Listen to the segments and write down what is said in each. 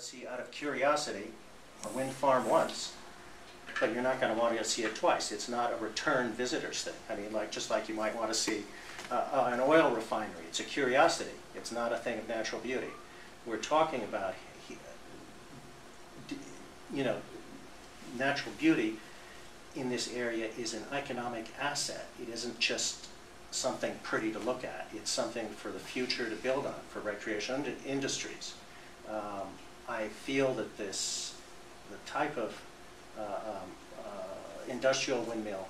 see out of curiosity a wind farm once, but you're not going to want to see it twice. It's not a return visitors thing. I mean, like, just like you might want to see an oil refinery. It's a curiosity. It's not a thing of natural beauty. We're talking about, you know, natural beauty in this area is an economic asset. It isn't just something pretty to look at. It's something for the future to build on for recreation industries. I feel that the type of industrial windmill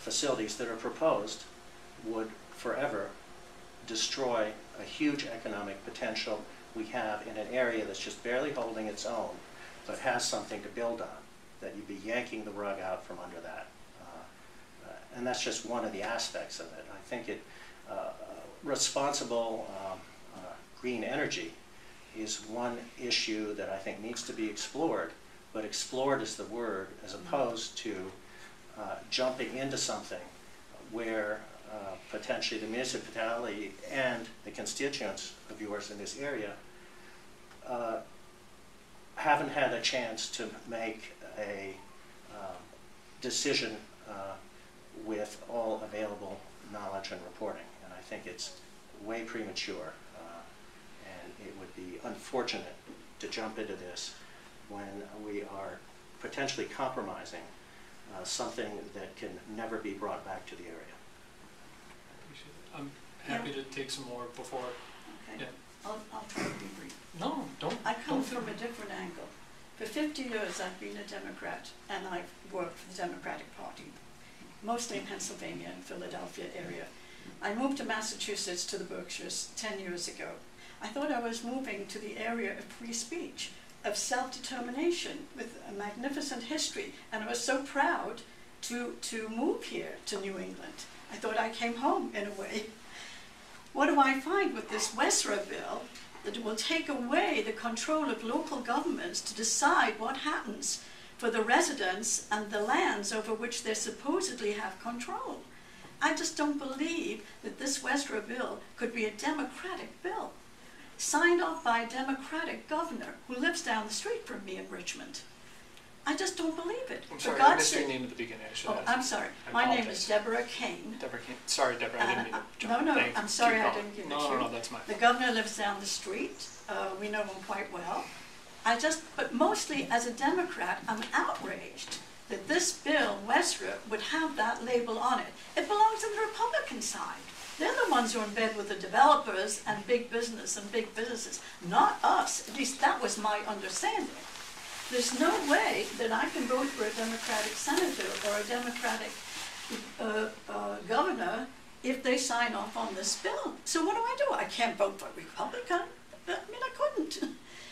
facilities that are proposed would forever destroy a huge economic potential we have in an area that's just barely holding its own, but has something to build on, that you'd be yanking the rug out from under that. And that's just one of the aspects of it. I think it, responsible green energy is one issue that I think needs to be explored, but explored is the word, as opposed to jumping into something where potentially the municipality and the constituents of yours in this area haven't had a chance to make a decision with all available knowledge and reporting. And I think it's way premature, and it would be unfortunate to jump into this when we are potentially compromising something that can never be brought back to the area. I'm happy to take some more before. Okay. Yeah. I'll try to be brief. No, don't. I come from a different angle. For 50 years I've been a Democrat, and I've worked for the Democratic Party, mostly in Pennsylvania and Philadelphia area. I moved to Massachusetts, to the Berkshires, 10 years ago. I thought I was moving to the area of free speech, of self-determination, with a magnificent history, and I was so proud to move here to New England. I thought I came home, in a way. What do I find with this WESRA bill? That will take away the control of local governments to decide what happens for the residents and the lands over which they supposedly have control. I just don't believe that this WESRA bill could be a Democratic bill, signed off by a Democratic governor who lives down the street from me in Richmond. I just don't believe it. I'm sorry, I missed your name at the beginning. Oh, I'm sorry. My name is Deborah Kane. Deborah Kane. Sorry, Deborah, I didn't mean to jump. No, no, I'm sorry I didn't give it to you. No, no, no, that's my fault. The governor lives down the street. We know him quite well. I just, but mostly as a Democrat, I'm outraged that this bill, WESRA, would have that label on it. It belongs to the Republican side. They're the ones who are in bed with the developers and big business and big businesses, not us. At least that was my understanding. There's no way that I can vote for a Democratic senator or a Democratic governor if they sign off on this bill. So what do? I can't vote for a Republican. I mean, I couldn't.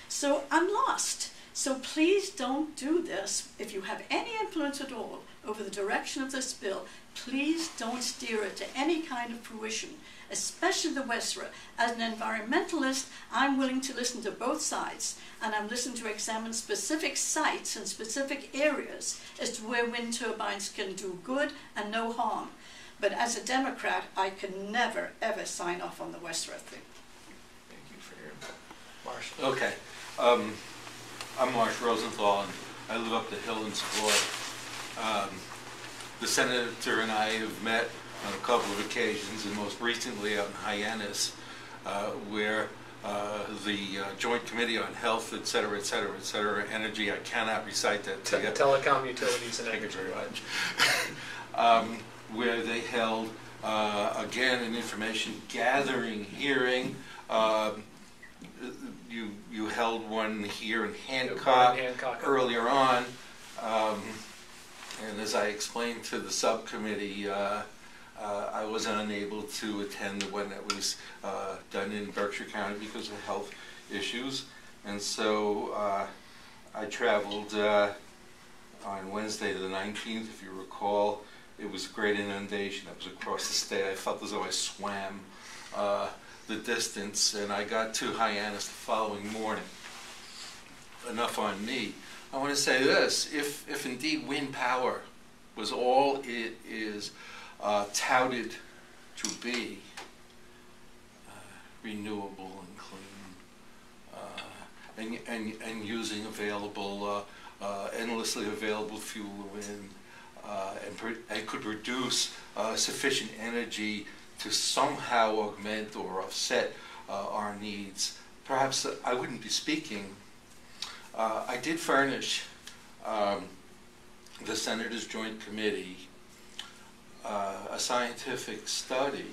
So I'm lost. So please don't do this. If you have any influence at all over the direction of this bill, please don't steer it to any kind of fruition, especially the WESRA. As an environmentalist, I'm willing to listen to both sides, and I'm listening to examine specific sites and specific areas as to where wind turbines can do good and no harm. But as a Democrat, I can never, ever sign off on the WESRA thing. Thank you for your input. Marsh. Okay. I'm Marsh Rosenthal, and I live up the hill in Savoy. The senator and I have met on a couple of occasions, and most recently out in Hyannis, where the Joint Committee on Health, et cetera, et cetera, et cetera, energy, I cannot recite that to you. Telecom, utilities, and energy. Thank you very much. Where they held, again, an information gathering hearing. You held one here in Hancock, earlier on. And as I explained to the subcommittee, I was unable to attend the one that was done in Berkshire County because of health issues. And so I traveled on Wednesday the 19th, if you recall. It was a great inundation. I was across the state. I felt as though I swam the distance, and I got to Hyannis the following morning. Enough on me. I want to say this, if indeed wind power was all it is touted to be, renewable and clean, and using available, endlessly available fuel and could produce sufficient energy to somehow augment or offset our needs. Perhaps I wouldn't be speaking. I did furnish the Senator's Joint Committee a scientific study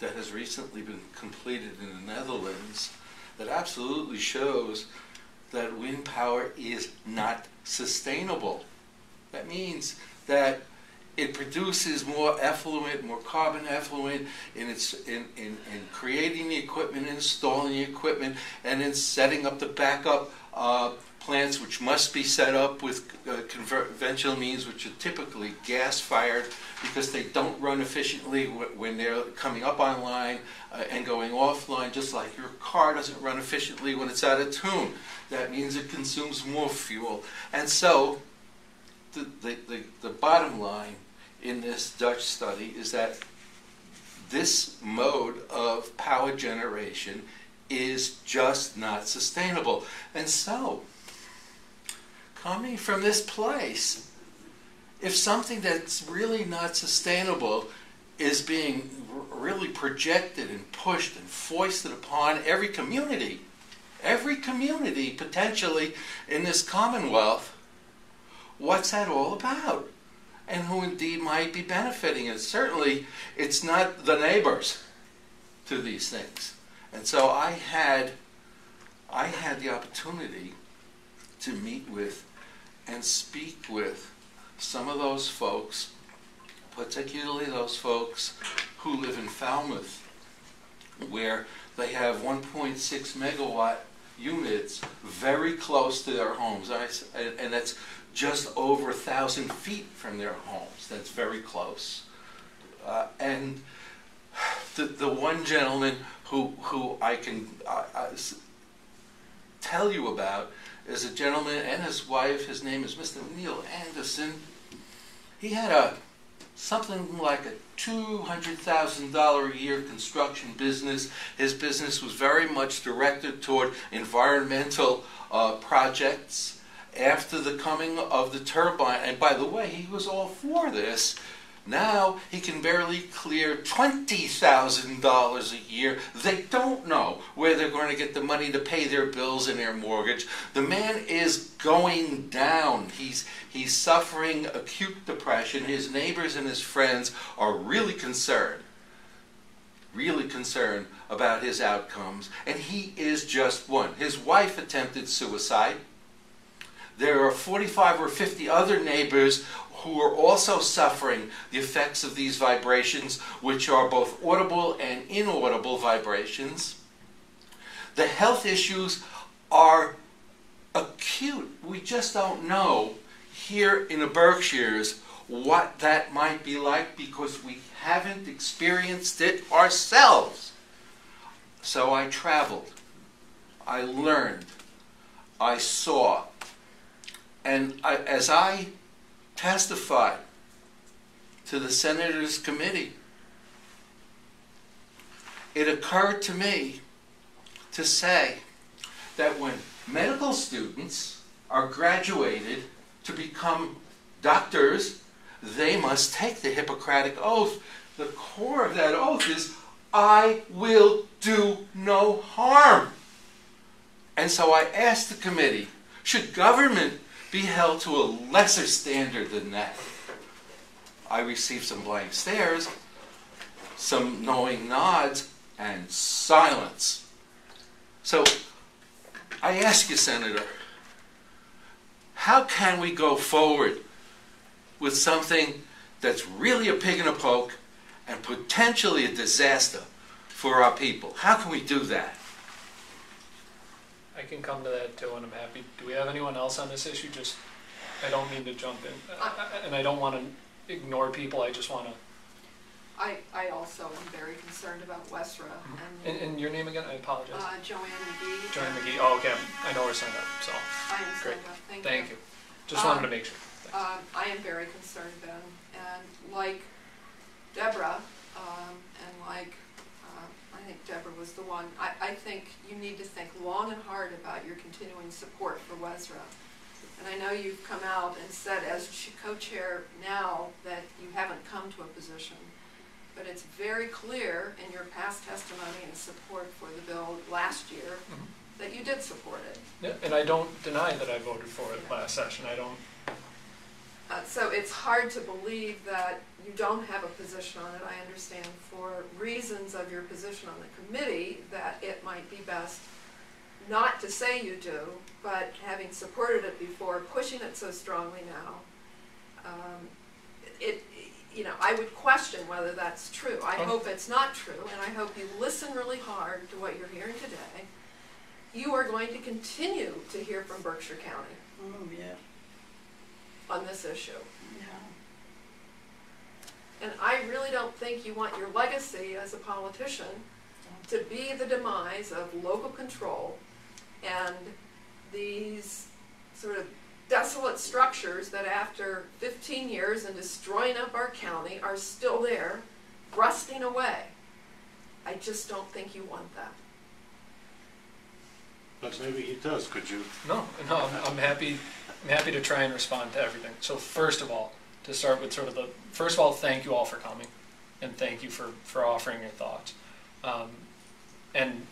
that has recently been completed in the Netherlands that absolutely shows that wind power is not sustainable. That means that it produces more effluent, more carbon effluent in creating the equipment, installing the equipment, and in setting up the backup plants, which must be set up with conventional means, which are typically gas-fired because they don't run efficiently when they're coming up online and going offline, just like your car doesn't run efficiently when it's out of tune. That means it consumes more fuel. And so the bottom line in this Dutch study is that this mode of power generation is just not sustainable. And so, coming from this place, if something that's really not sustainable is being really projected and pushed and foisted upon every community potentially in this Commonwealth, what's that all about? And who indeed might be benefiting? And certainly it's not the neighbors to these things. And so I had the opportunity to meet with and speak with some of those folks, particularly those folks who live in Falmouth, where they have 1.6 megawatt units very close to their homes. And that's just over 1,000 feet from their homes. That's very close. And the one gentleman who I can tell you about is a gentleman and his wife. His name is Mr. Neil Anderson. He had something like a $200,000 a year construction business. His business was very much directed toward environmental projects. After the coming of the turbine, and by the way, he was all for this, now he can barely clear $20,000 a year. They don't know where they're going to get the money to pay their bills and their mortgage. The man is going down. He's suffering acute depression. His neighbors and his friends are really concerned about his outcomes, and he is just one. His wife attempted suicide. There are 45 or 50 other neighbors who are also suffering the effects of these vibrations, which are both audible and inaudible vibrations. The health issues are acute. We just don't know here in the Berkshires what that might be like because we haven't experienced it ourselves. So I traveled, I learned, I saw. And as I testified to the Senator's Committee, it occurred to me to say that when medical students are graduated to become doctors, they must take the Hippocratic Oath. The core of that oath is, I will do no harm. And so I asked the committee, should government be held to a lesser standard than that? I received some blank stares, some knowing nods, and silence. So I ask you, Senator, how can we go forward with something that's really a pig in a poke and potentially a disaster for our people? How can we do that? I can come to that too, and I'm happy. Do we have anyone else on this issue? Just, I don't mean to jump in, and I don't want to ignore people. I just want to. I also am very concerned about WESRA. And your name again? I apologize. Joanne McGee. Joanne McGee. Oh, okay. I know we're signed up, so. I am signed up. Thank you. Just wanted to make sure. I am very concerned then, and like Deborah, and like I I think Deborah was the one. I think you need to think long and hard about your continuing support for WESRA. And I know you've come out and said as co-chair now that you haven't come to a position. But it's very clear in your past testimony and support for the bill last year that you did support it. Yeah, and I don't deny that I voted for it last session. I don't. So it's hard to believe that you don't have a position on it. I understand for reasons of your position on the committee that it might be best not to say you do, but having supported it before, pushing it so strongly now, you know, I would question whether that's true. I hope it's not true, and I hope you listen really hard to what you're hearing today. You are going to continue to hear from Berkshire County on this issue. Yeah. And I really don't think you want your legacy as a politician to be the demise of local control and these sort of desolate structures that after 15 years and destroying up our county are still there, rusting away. I just don't think you want that. But maybe he does. Could you? No, I'm happy. I'm happy to try and respond to everything. So first of all, to start with sort of the first of all, thank you all for coming, and thank you for offering your thoughts. And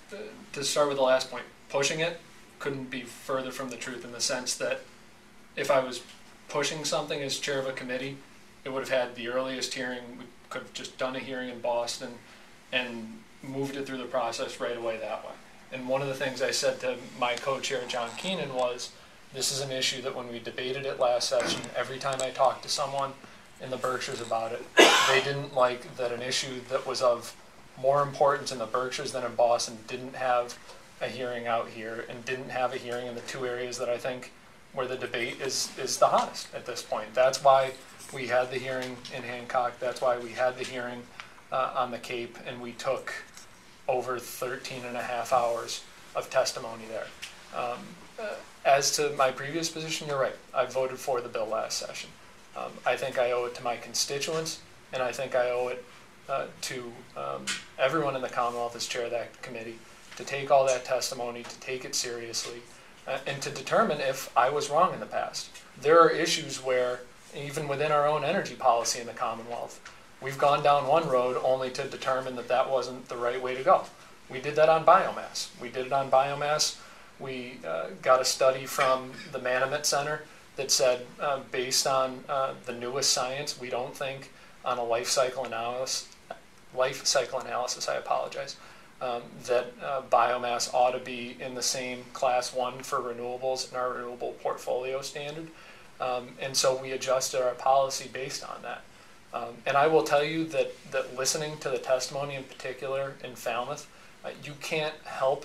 to start with the last point, pushing it couldn't be further from the truth in the sense that if I was pushing something as chair of a committee, it would have had the earliest hearing. We could have just done a hearing in Boston and moved it through the process right away that way. And one of the things I said to my co-chair, John Keenan, was this is an issue that when we debated it last session, every time I talked to someone in the Berkshires about it, they didn't like that an issue that was of more importance in the Berkshires than in Boston didn't have a hearing out here and didn't have a hearing in the two areas that I think where the debate is the hottest at this point. That's why we had the hearing in Hancock. That's why we had the hearing on the Cape, and we took over 13 and a half hours of testimony there. As to my previous position, you're right. I voted for the bill last session. I think I owe it to my constituents, and I think I owe it to everyone in the Commonwealth as chair of that committee to take all that testimony, to take it seriously, and to determine if I was wrong in the past. There are issues where, even within our own energy policy in the Commonwealth, we've gone down one road only to determine that that wasn't the right way to go. We did that on biomass. We got a study from the Manomet Center that said, based on the newest science, we don't think on a life cycle analysis, that biomass ought to be in the same class 1 for renewables in our renewable portfolio standard. And so we adjusted our policy based on that. And I will tell you that, listening to the testimony in particular in Falmouth, you can't help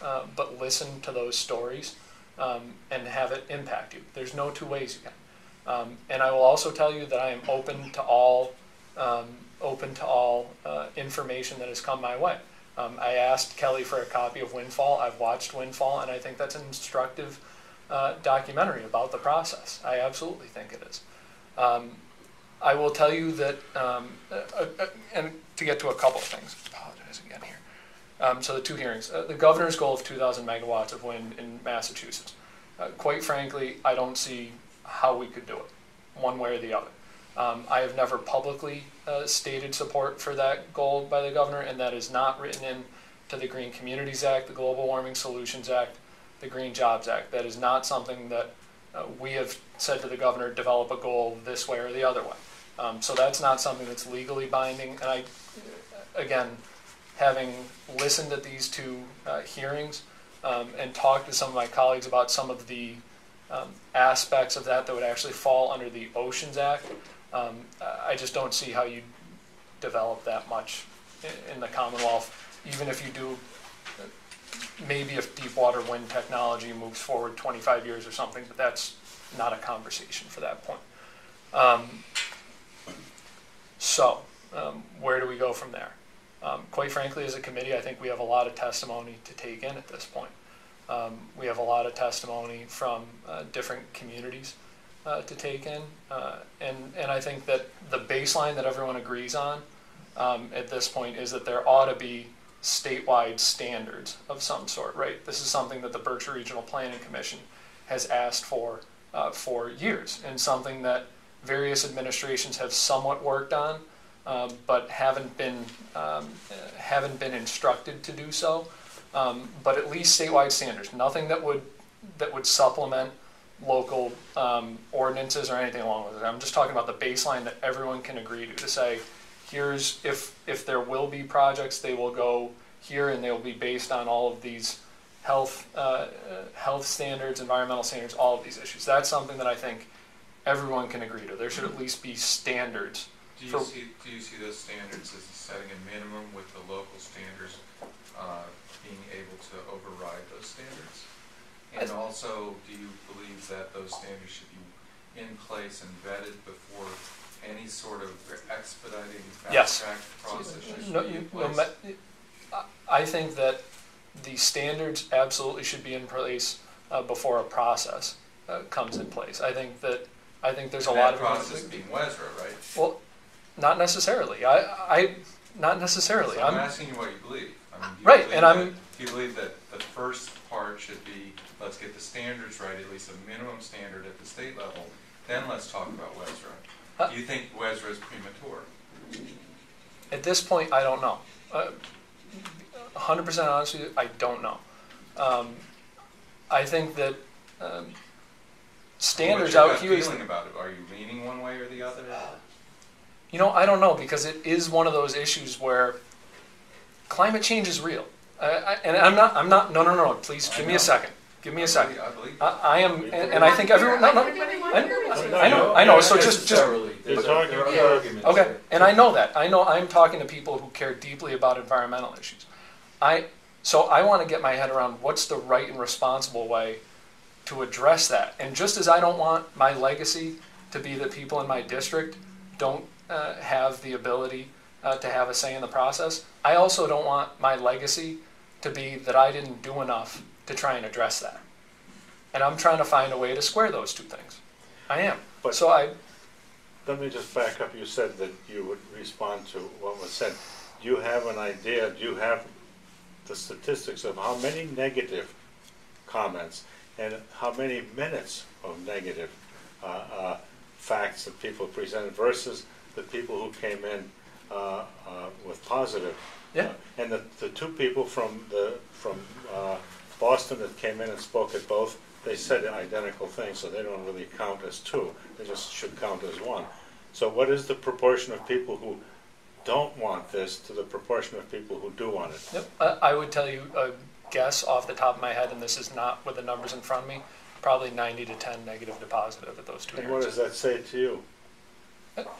but listen to those stories and have it impact you. There's no two ways you can. And I will also tell you that I am open to all, information that has come my way. I asked Kelly for a copy of Windfall. I've watched Windfall, and I think that's an instructive documentary about the process. I absolutely think it is. I will tell you that, and to get to a couple of things, apologize again here. So the two hearings, the governor's goal of 2,000 megawatts of wind in Massachusetts. Quite frankly, I don't see how we could do it, one way or the other. I have never publicly stated support for that goal by the governor, and that is not written in to the Green Communities Act, the Global Warming Solutions Act, the Green Jobs Act. That is not something that we have said to the governor, develop a goal this way or the other way. So that's not something that's legally binding. And I, again, having listened at these two hearings and talked to some of my colleagues about some of the aspects of that that would actually fall under the Oceans Act, I just don't see how you develop that much in the Commonwealth, even if you do, maybe if deep water wind technology moves forward 25 years or something, but that's not a conversation for that point. So where do we go from there? Quite frankly, as a committee, I think we have a lot of testimony to take in at this point. We have a lot of testimony from different communities to take in, and I think that the baseline that everyone agrees on at this point is that there ought to be statewide standards of some sort, right? This is something that the Berkshire Regional Planning Commission has asked for years, and something that various administrations have somewhat worked on, but haven't been instructed to do so. But at least statewide standards, nothing that would supplement local ordinances or anything along with it. I'm just talking about the baseline that everyone can agree to say, here's, if there will be projects, they will go here and they will be based on all of these health standards, environmental standards, all of these issues. That's something that I think everyone can agree to. There should at least be standards. Do you see those standards as setting a minimum with the local standards being able to override those standards? And also, do you believe that those standards should be in place and vetted before any sort of expediting fast-track process should be in place? I think that the standards absolutely should be in place before a process comes in place. I think there's a lot of process being WESRA, right? Well, not necessarily. Not necessarily. So I'm asking you what you believe. I mean, do you believe that the first part should be let's get the standards right, at least a minimum standard at the state level, then let's talk about WESRA? Do you think WESRA is premature? At this point, I don't know. 100% honestly, I don't know. I think that standards out here. What's your feeling about it? Are you leaning one way or the other? You know, I don't know, because it is one of those issues where climate change is real, and I'm not. No. Please give me a second. Give me a second. I am, and I think everyone. I know. So just okay. And I know that. I know I'm talking to people who care deeply about environmental issues. So I want to get my head around what's the right and responsible way to address that. And just as I don't want my legacy to be that people in my district don't have the ability to have a say in the process, I also don't want my legacy to be that I didn't do enough to try and address that. And I'm trying to find a way to square those two things. I am. But so let me just back up. You said that you would respond to what was said. Do you have an idea? Do you have the statistics of how many negative comments and how many minutes of negative facts that people presented versus the people who came in with positive? Yeah. And the two people from Boston that came in and spoke at both, they said identical things, so they don't really count as two. They just should count as one. So what is the proportion of people who don't want this to the proportion of people who do want it? Yep. I would tell you a guess off the top of my head, and this is not with the numbers in front of me, probably 90 to 10 negative to positive at those two. And what does that say to you?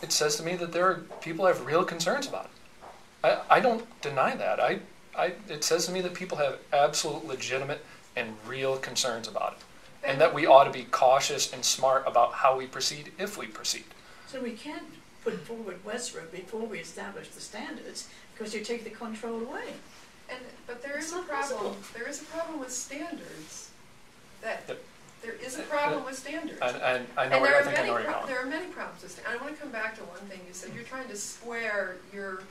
It says to me that there are people who have real concerns about it. I don't deny that. It says to me that people have absolute, legitimate, and real concerns about it, and that we ought to be cautious and smart about how we proceed if we proceed. So we can't put forward WESRA before we establish the standards, because you take the control away. But there is a problem. Possible. There is a problem with standards. There is a problem with standards. There are many problems with standards. I want to come back to one thing you said. You're trying to square your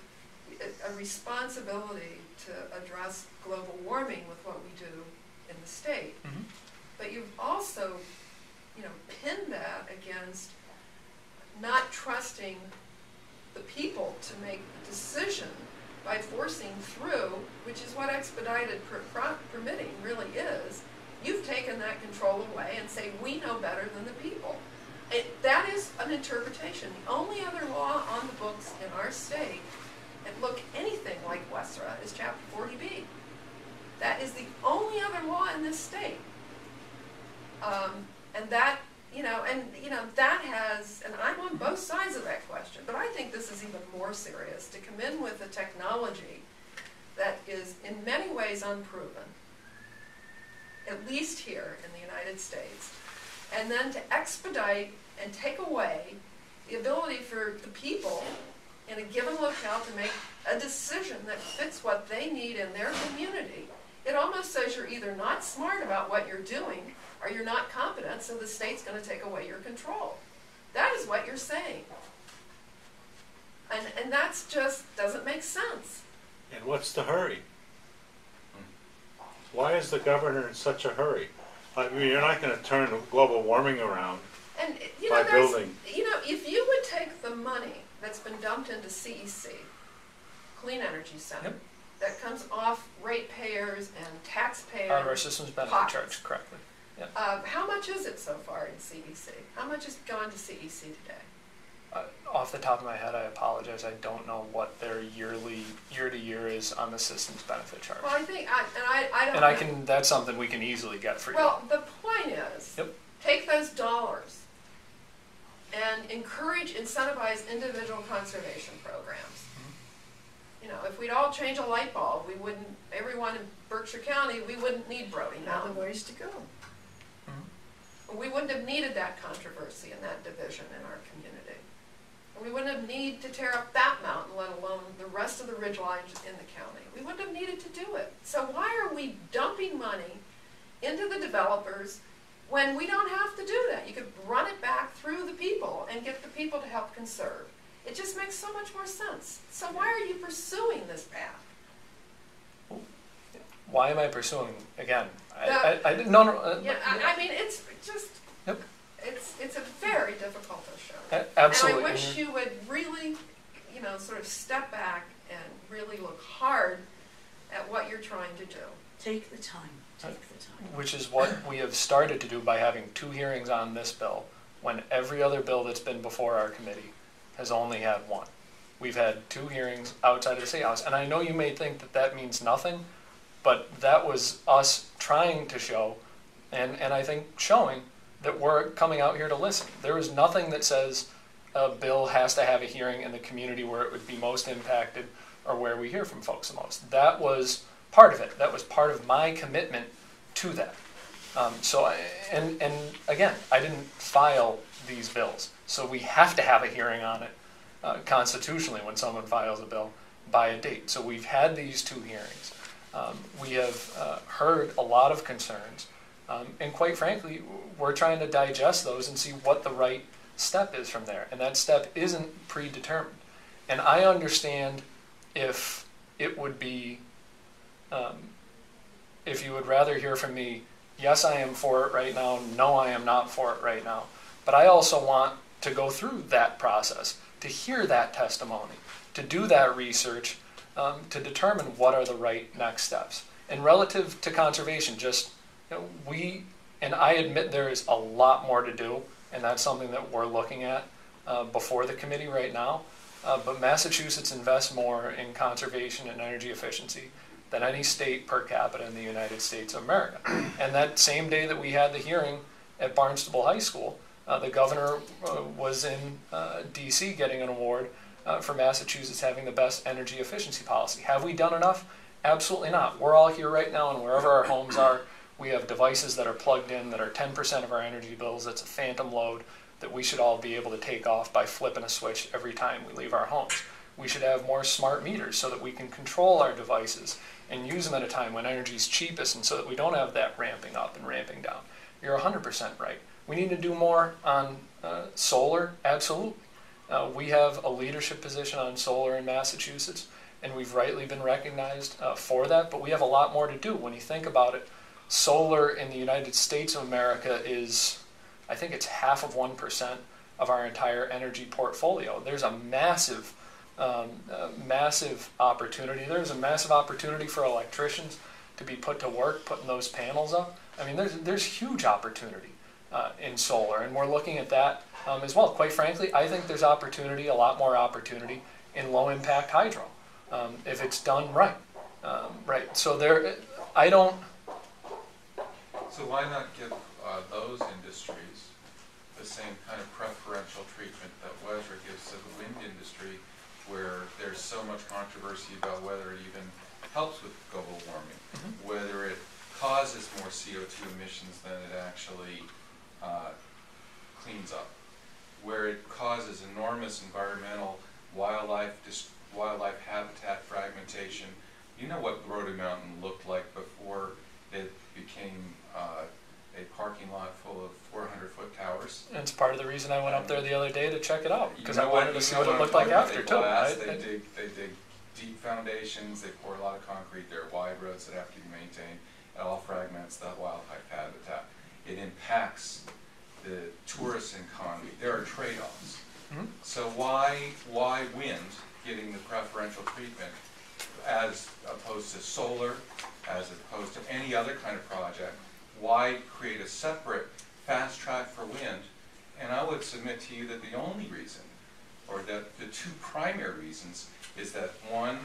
a responsibility to address global warming with what we do in the state. Mm-hmm. But you've also, pinned that against not trusting the people to make the decision by forcing through, which is what expedited permitting really is. You've taken that control away and say, we know better than the people. That is an interpretation. The only other law on the books in our state that look anything like WESRA is Chapter 40B. That is the only other law in this state. And I'm on both sides of that question, but I think this is even more serious, to come in with a technology that is in many ways unproven, at least here in the United States, and then to expedite and take away the ability for the people in a given locale to make a decision that fits what they need in their community. It almost says you're either not smart about what you're doing or you're not competent, so the state's going to take away your control. That is what you're saying. And that just doesn't make sense. And what's the hurry? Why is the governor in such a hurry? I mean, you're not going to turn global warming around and, you know, by building. You know, if you would take the money that's been dumped into CEC, Clean Energy Center, yep, that comes off ratepayers and taxpayers. Our system's been charged correctly. Yep. How much is it so far in CEC? How much has gone to CEC today? Off the top of my head, I apologize. I don't know what their year-to-year is on the system's benefit charge. Well, I think, I don't know. That's something we can easily get for you. Well, the point is, yep, take those dollars and encourage, incentivize individual conservation programs. You know, if we'd all change a light bulb, we wouldn't, everyone in Berkshire County, we wouldn't need Brodie Mountain. Other ways to go. Mm-hmm. We wouldn't have needed that controversy and that division in our community. We wouldn't have needed to tear up that mountain, let alone the rest of the ridge lines in the county. We wouldn't have needed to do it. So why are we dumping money into the developers when we don't have to do that? You could run it back through the people and get the people to help conserve. It just makes so much more sense. So why are you pursuing this path? Why am I pursuing, again? I mean, it's just, yep, it's a very difficult issue. Absolutely. And I wish you would really, you know, sort of step back and really look hard at what you're trying to do. Take the time, take the time. Which is what we have started to do by having 2 hearings on this bill, when every other bill that's been before our committee has only had 1. We've had 2 hearings outside of the State House. And I know you may think that that means nothing, but that was us trying to show, and I think showing, that we're coming out here to listen. There is nothing that says a bill has to have a hearing in the community where it would be most impacted or where we hear from folks the most. That was part of it. That was part of my commitment to that. So again, I didn't file these bills. So we have to have a hearing on it constitutionally when someone files a bill by a date. So we've had these 2 hearings. We have heard a lot of concerns. And quite frankly, we're trying to digest those and see what the right step is from there. And that step isn't predetermined. And I understand if it would be, if you would rather hear from me, yes, I am for it right now, no, I am not for it right now. But I also want to go through that process, to hear that testimony, to do that research, to determine what are the right next steps. And relative to conservation, just, you know, I admit there is a lot more to do, and that's something that we're looking at before the committee right now. But Massachusetts invests more in conservation and energy efficiency than any state per capita in the United States of America. And that same day that we had the hearing at Barnstable High School, the governor was in D.C. getting an award for Massachusetts having the best energy efficiency policy. Have we done enough? Absolutely not. We're all here right now, and wherever our homes are, we have devices that are plugged in that are 10% of our energy bills. That's a phantom load that we should all be able to take off by flipping a switch every time we leave our homes. We should have more smart meters so that we can control our devices and use them at a time when energy is cheapest, and so that we don't have that ramping up and ramping down. You're 100% right. We need to do more on solar, absolutely. We have a leadership position on solar in Massachusetts, and we've rightly been recognized for that, but we have a lot more to do. When you think about it, solar in the United States of America is, I think it's half of 1% of our entire energy portfolio. There's a massive, massive opportunity. There's a massive opportunity for electricians to be put to work putting those panels up. I mean, there's huge opportunity in solar, and we're looking at that as well. Quite frankly, I think there's opportunity, a lot more opportunity, in low-impact hydro if it's done right. So there, I don't. So why not give those industries the same kind of preferential treatment that WESRA gives to the wind industry, where there's so much controversy about whether it even helps with global warming, mm-hmm, whether it causes more CO2 emissions than it actually cleans up, where it causes enormous environmental wildlife habitat fragmentation. You know what Brodie Mountain looked like before it became a parking lot full of 400-foot towers. And it's part of the reason I went up there the other day to check it out, because I wanted to see what it looked like after, too. They dig deep foundations, they pour a lot of concrete, there are wide roads that have to be maintained. it all fragments the wildlife habitat. It impacts the tourist economy. There are trade-offs. Mm-hmm. So why wind getting the preferential treatment as opposed to solar, as opposed to any other kind of project? Why create a separate fast track for wind? And I would submit to you that the only reason, or that the two primary reasons, is that one,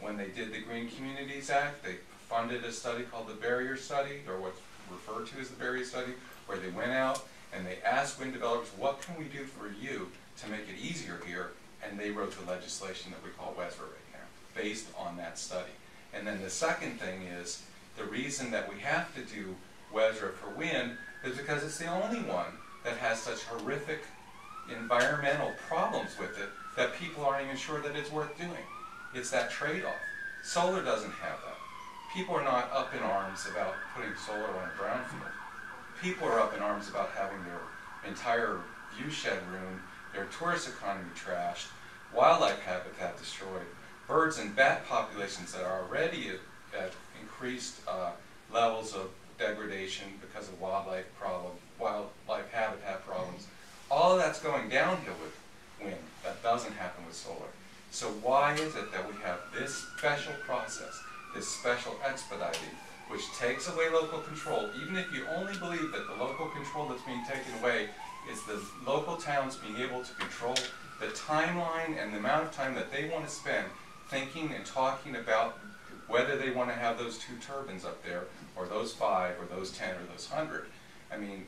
when they did the Green Communities Act, they funded a study called the Barrier Study, or what's referred to as the Barrier Study, where they went out and they asked wind developers, what can we do for you to make it easier here? And they wrote the legislation that we call WESRA right now, based on that study. And then the second thing is, the reason that we have to do WESRA for wind is because it's the only one that has such horrific environmental problems with it that people aren't even sure that it's worth doing. It's that trade-off. Solar doesn't have that. People are not up in arms about putting solar on a brownfield. People are up in arms about having their entire view shed ruined, their tourist economy trashed, wildlife habitat destroyed, birds and bat populations that are already at increased levels of degradation because of wildlife habitat problems. All of that's going downhill with wind. That doesn't happen with solar. So why is it that we have this special process, this special expediting, which takes away local control? Even if you only believe that the local control that's being taken away is the local towns being able to control the timeline and the amount of time that they want to spend thinking and talking about whether they want to have those 2 turbines up there, or those 5, or those 10, or those 100. I mean,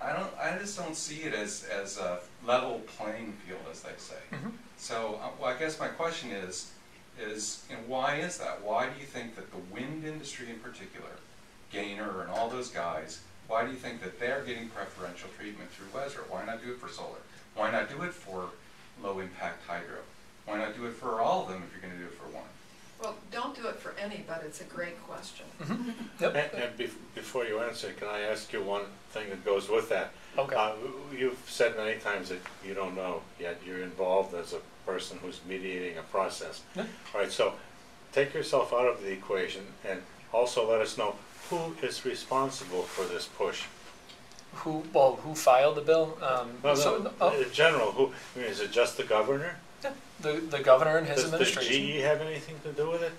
I just don't see it as a level playing field, as they say. Mm-hmm. So well, I guess my question is you know, why is that? Why do you think that the wind industry in particular, Gaynor and all those guys, why do you think that they're getting preferential treatment through WESRA? Why not do it for solar? Why not do it for low-impact hydro? Why not do it for all of them if you're going to do it for one? Well, don't do it for any, but it's a great question. Mm-hmm. Yep. And before you answer, can I ask you one thing that goes with that? Okay. You've said many times that you don't know, yet you're involved as a person who's mediating a process. Yeah. All right, so take yourself out of the equation and also let us know who is responsible for this push. Who filed the bill? In general, who, I mean, is it just the governor? Yeah, the governor and his administration. Does GE have anything to do with it?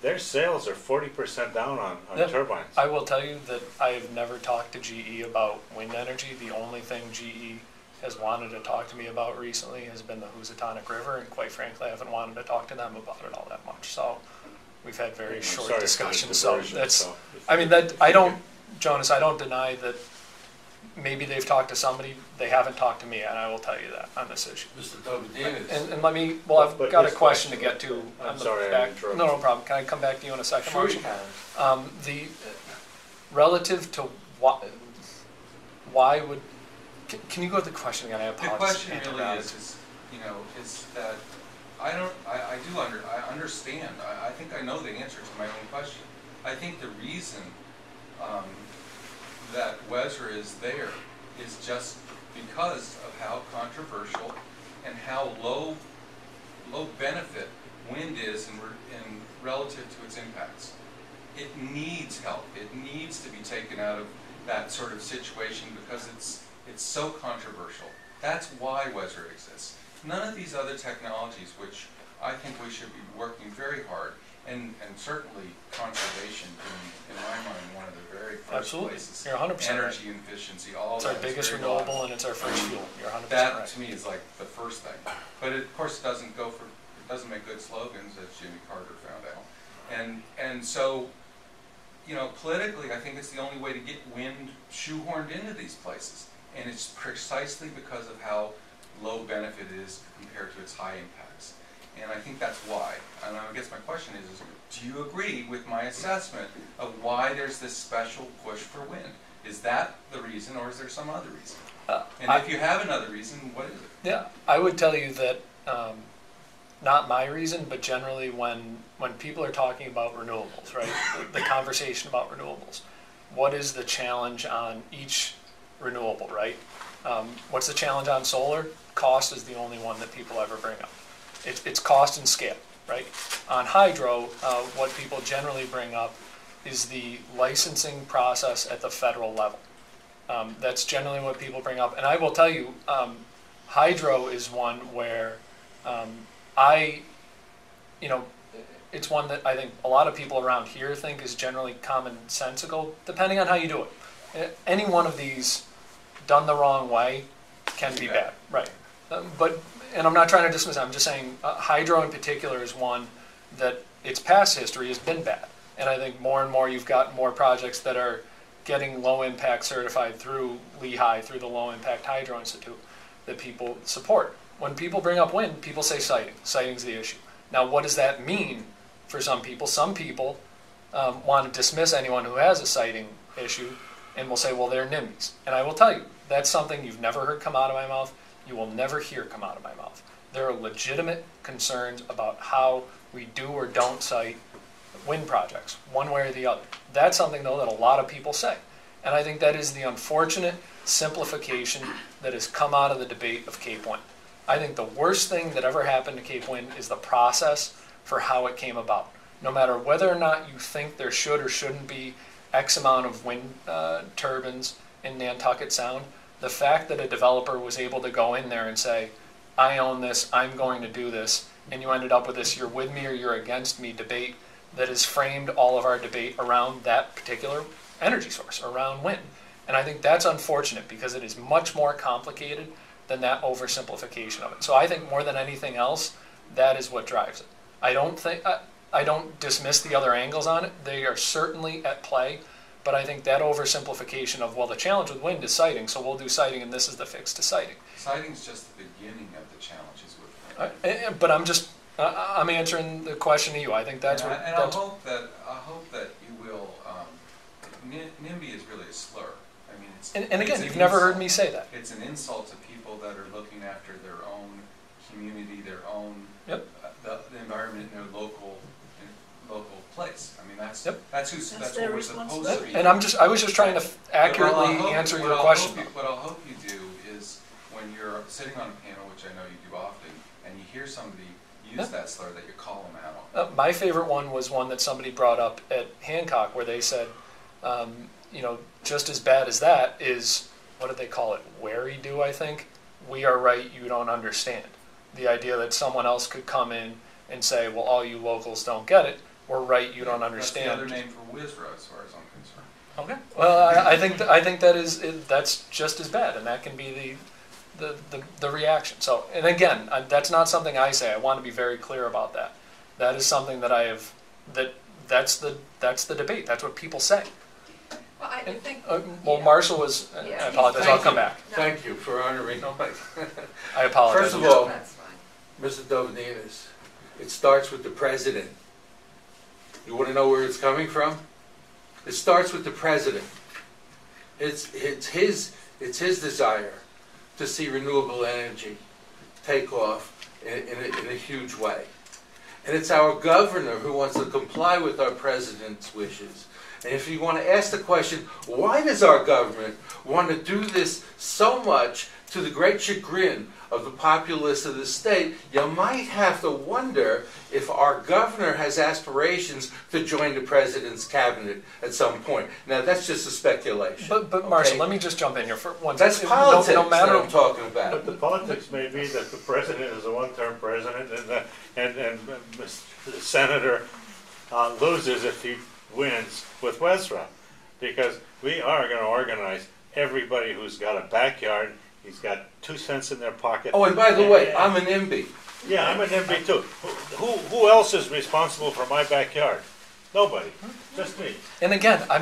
Their sales are 40% down on turbines. I will tell you that I have never talked to GE about wind energy. The only thing GE has wanted to talk to me about recently has been the Housatonic River, and quite frankly, I haven't wanted to talk to them about it all that much. So we've had very short discussions. So that's, so I mean, that I don't, Jonas, I don't deny that. Maybe they've talked to somebody. They haven't talked to me, and I will tell you that on this issue. Mr. Toby Davis. And let me. Well, I've got a question to get to. I'm sorry. No problem. Can I come back to you in a second? Sure, you can. The relative to why would? Can you go to the question again? I apologize. The question really is, you know, is that I don't. I understand. I think I know the answer to my own question. I think the reason. That WESRA is there is just because of how controversial and how low benefit wind is in relative to its impacts. It needs help. It needs to be taken out of that sort of situation because it's so controversial. That's why WESRA exists. None of these other technologies, which I think we should be working very hard. And certainly conservation, in my mind, one of the very first places. Absolutely, you're 100% energy efficiency, all that. It's our biggest renewable, and it's our first fuel. You're 100% that, right. To me, is like the first thing. But it, of course, it doesn't make good slogans, as Jimmy Carter found out. And so, you know, politically, I think it's the only way to get wind shoehorned into these places. And it's precisely because of how low benefit it is compared to its high impacts. And I think that's why. And I guess my question is do you agree with my assessment of why there's this special push for wind? Is that the reason, or is there some other reason? If you have another reason, what is it? Yeah, I would tell you that, not my reason, but generally when people are talking about renewables, right, the conversation about renewables, what is the challenge on each renewable, right? What's the challenge on solar? Cost is the only one that people ever bring up. It's cost and scale, right? On hydro, what people generally bring up is the licensing process at the federal level. That's generally what people bring up. And I will tell you, hydro is one where it's one that I think a lot of people around here think is generally commonsensical, depending on how you do it. Any one of these done the wrong way can be bad, right? And I'm not trying to dismiss it, I'm just saying hydro in particular is one that its past history has been bad. And I think more and more you've got more projects that are getting low impact certified through LEHI, through the Low Impact Hydro Institute, that people support. When people bring up wind, people say siting. Siting's the issue. Now, what does that mean for some people? Some people want to dismiss anyone who has a siting issue and will say, well, they're NIMBYs. And I will tell you, that's something you've never heard come out of my mouth. You will never hear come out of my mouth. There are legitimate concerns about how we do or don't site wind projects, one way or the other. That's something, though, that a lot of people say. And I think that is the unfortunate simplification that has come out of the debate of Cape Wind. I think the worst thing that ever happened to Cape Wind is the process for how it came about. No matter whether or not you think there should or shouldn't be X amount of wind turbines in Nantucket Sound, the fact that a developer was able to go in there and say, I own this, I'm going to do this, and you ended up with this you're with me or you're against me debate that has framed all of our debate around that particular energy source, around wind. And I think that's unfortunate because it is much more complicated than that oversimplification of it. So I think more than anything else, that is what drives it. I don't dismiss the other angles on it. They are certainly at play, but I think that oversimplification of, well, the challenge with wind is siting, so we'll do siting and this is the fix to siting. Siting's just the beginning of the challenges with wind. But I'm answering the question to you. I think that's what. And I hope that you will. NIMBY is really a slur. I mean, it's and again, you've never heard me say that. It's an insult to people that are looking after their own community, their own the environment in their local place. I mean, that's what we're supposed to be. And I was just trying to accurately answer your question. What I'll hope you do is when you're sitting on a panel, which I know you do often, and you hear somebody use that slur, that you call them out on. My favorite one was one that somebody brought up at Hancock, where they said, just as bad as that is, what did they call it? Wary-do, I think. We are right, you don't understand. The idea that someone else could come in and say, well, all you locals don't get it. We're right, you don't understand. That's the other name for WESRA, as far as I'm concerned. Okay. Well, I think that's just as bad, and that can be the reaction. So, and again, that's not something I say. I want to be very clear about that. That is something that I have. That's the debate. That's what people say. Well, I think. Marshall was. Yeah. I apologize. I'll come back. No. Thank you for honoring. I apologize. First of all, Mr. Doveninas, it starts with the president. You want to know where it's coming from? It starts with the president. It's his desire to see renewable energy take off in a huge way. And it's our governor who wants to comply with our president's wishes. And if you want to ask the question, why does our government want to do this so much to the great chagrin of the populace of the state, you might have to wonder if our governor has aspirations to join the president's cabinet at some point. Now, that's just a speculation. But Marshall, okay? Let me just jump in here for one second. That's politics that I'm talking about. But the politics may be that the president is a one-term president and the senator loses if he wins with WESRA, because we are going to organize everybody who's got a backyard. He's got 2 cents in their pocket. Oh, and by the way, I'm an NIMBY. Yeah, I'm an NIMBY too. Who else is responsible for my backyard? Nobody. Just me. And again, I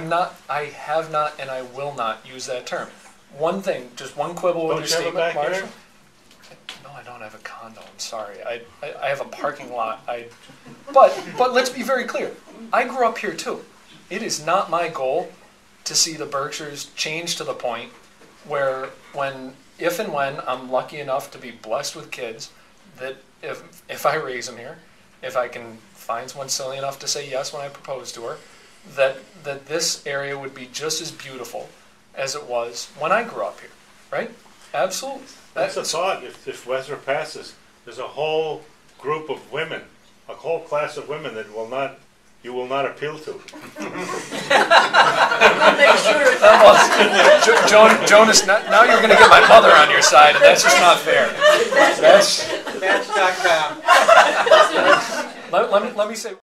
have not, and I will not use that term. One thing, just one quibble with your statement, Marshall. No, I don't have a condo. I'm sorry. I have a parking lot. But let's be very clear. I grew up here too. It is not my goal to see the Berkshires change to the point where if and when I'm lucky enough to be blessed with kids, that if I raise them here, if I can find someone silly enough to say yes when I propose to her, that this area would be just as beautiful as it was when I grew up here, right? Absolutely. That's a thought. If WESRA passes, there's a whole class of women that will not you will not appeal to. We'll make sure of that. Well, Jonas, now you're going to get my mother on your side, and that's just not fair. That's Match.com. Let me say...